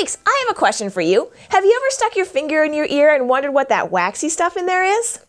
Weeks, I have a question for you. Have you ever stuck your finger in your ear and wondered what that waxy stuff in there is?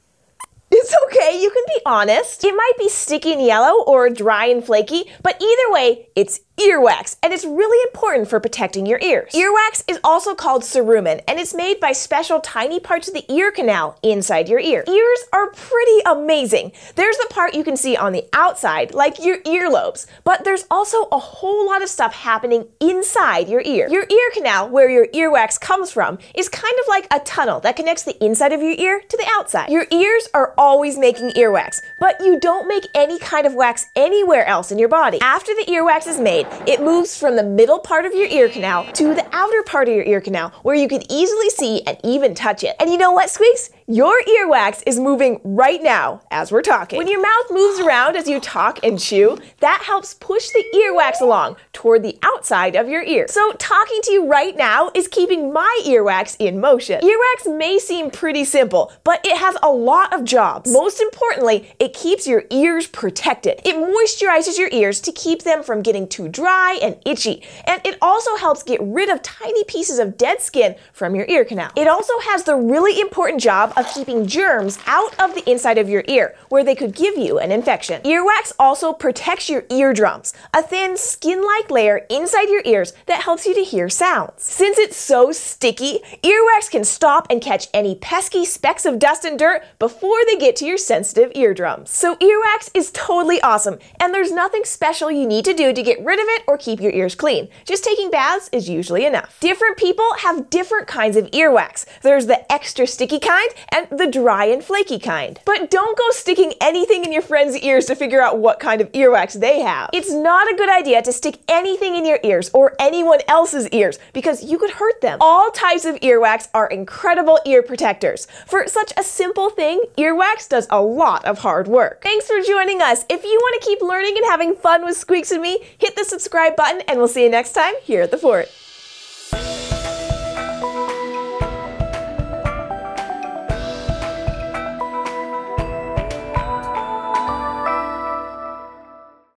It's okay, you can be honest. It might be sticky and yellow or dry and flaky, but either way, it's earwax, and it's really important for protecting your ears. Earwax is also called cerumen, and it's made by special tiny parts of the ear canal inside your ear. Ears are pretty amazing. There's the part you can see on the outside, like your earlobes, but there's also a whole lot of stuff happening inside your ear. Your ear canal, where your earwax comes from, is kind of like a tunnel that connects the inside of your ear to the outside. Your ears are always making earwax, but you don't make any kind of wax anywhere else in your body. After the earwax is made, it moves from the middle part of your ear canal to the outer part of your ear canal, where you can easily see and even touch it. And you know what, Squeaks? Your earwax is moving right now as we're talking. When your mouth moves around as you talk and chew, that helps push the earwax along toward the outside of your ear. So talking to you right now is keeping my earwax in motion. Earwax may seem pretty simple, but it has a lot of jobs. Most importantly, it keeps your ears protected. It moisturizes your ears to keep them from getting too dry and itchy, and it also helps get rid of tiny pieces of dead skin from your ear canal. It also has the really important job of keeping germs out of the inside of your ear, where they could give you an infection. Earwax also protects your eardrums, a thin skin-like layer inside your ears that helps you to hear sounds. Since it's so sticky, earwax can stop and catch any pesky specks of dust and dirt before they get to your sensitive eardrums. So earwax is totally awesome, and there's nothing special you need to do to get rid of it or keep your ears clean. Just taking baths is usually enough. Different people have different kinds of earwax. There's the extra sticky kind and the dry and flaky kind. But don't go sticking anything in your friend's ears to figure out what kind of earwax they have. It's not a good idea to stick anything in your ears or anyone else's ears, because you could hurt them. All types of earwax are incredible ear protectors. For such a simple thing, earwax does a lot of hard work. Thanks for joining us. If you want to keep learning and having fun with Squeaks and me, hit the subscribe button, and we'll see you next time here at the Fort.